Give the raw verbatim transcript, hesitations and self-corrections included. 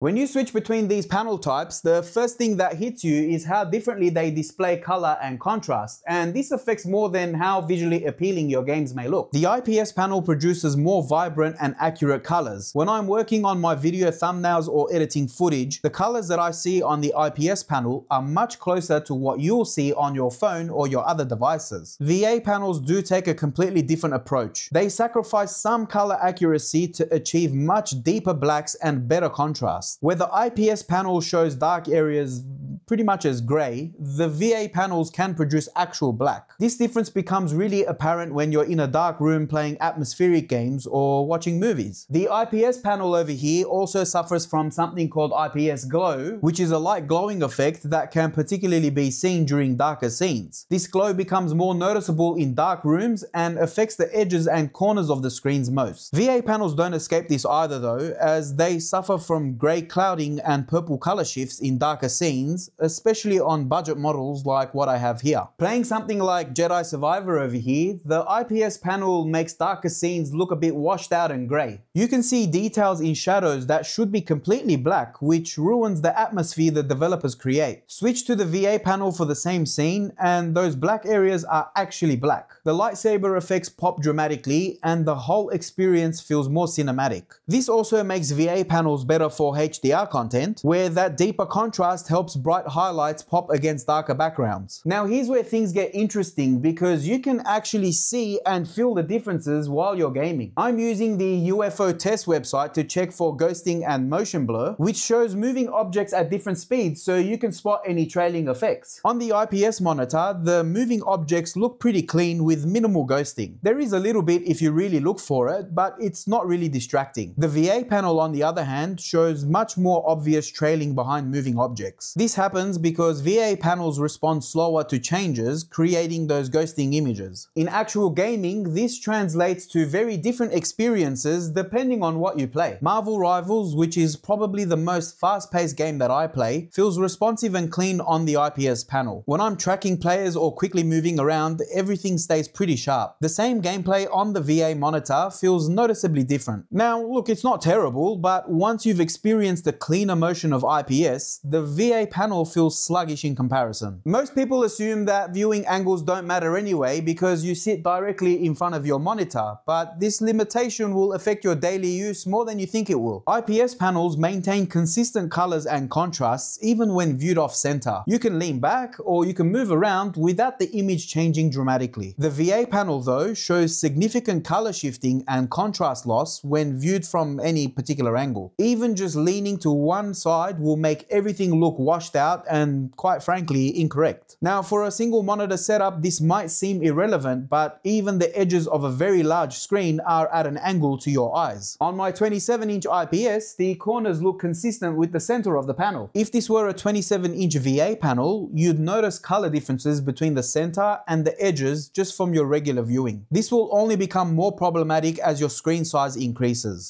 When you switch between these panel types, the first thing that hits you is how differently they display color and contrast, and this affects more than how visually appealing your games may look. The I P S panel produces more vibrant and accurate colors. When I'm working on my video thumbnails or editing footage, the colors that I see on the I P S panel are much closer to what you'll see on your phone or your other devices. V A panels do take a completely different approach. They sacrifice some color accuracy to achieve much deeper blacks and better contrast. Where the I P S panel shows dark areas pretty much as grey, the V A panels can produce actual black. This difference becomes really apparent when you're in a dark room playing atmospheric games or watching movies. The I P S panel over here also suffers from something called I P S glow, which is a light glowing effect that can particularly be seen during darker scenes. This glow becomes more noticeable in dark rooms and affects the edges and corners of the screens most. V A panels don't escape this either though, as they suffer from grey clouding and purple color shifts in darker scenes, especially on budget models like what I have here. Playing something like Jedi Survivor over here, the I P S panel makes darker scenes look a bit washed out and grey. You can see details in shadows that should be completely black, which ruins the atmosphere the developers create. Switch to the V A panel for the same scene and those black areas are actually black. The lightsaber effects pop dramatically and the whole experience feels more cinematic. This also makes V A panels better for H D R content, where that deeper contrast helps bright highlights pop against darker backgrounds. Now here's where things get interesting, because you can actually see and feel the differences while you're gaming. I'm using the U F O test website to check for ghosting and motion blur, which shows moving objects at different speeds so you can spot any trailing effects. On the I P S monitor, the moving objects look pretty clean with minimal ghosting. There is a little bit if you really look for it, but it's not really distracting. The V A panel on the other hand shows much more obvious trailing behind moving objects. This happens because V A panels respond slower to changes, creating those ghosting images. In actual gaming, this translates to very different experiences depending on what you play. Marvel Rivals, which is probably the most fast-paced game that I play, feels responsive and clean on the I P S panel. When I'm tracking players or quickly moving around, everything stays pretty sharp. The same gameplay on the V A monitor feels noticeably different. Now, look, it's not terrible, but once you've experienced the cleaner motion of I P S, the V A panel feels sluggish in comparison. Most people assume that viewing angles don't matter anyway because you sit directly in front of your monitor, but this limitation will affect your daily use more than you think it will. I P S panels maintain consistent colors and contrasts even when viewed off center. You can lean back or you can move around without the image changing dramatically. The V A panel though shows significant color shifting and contrast loss when viewed from any particular angle. Even just leaning to one side will make everything look washed out and, quite frankly, incorrect. Now, for a single monitor setup, this might seem irrelevant, but even the edges of a very large screen are at an angle to your eyes. On my twenty-seven inch I P S, the corners look consistent with the center of the panel. If this were a twenty-seven inch V A panel, you'd notice color differences between the center and the edges just from your regular viewing. This will only become more problematic as your screen size increases.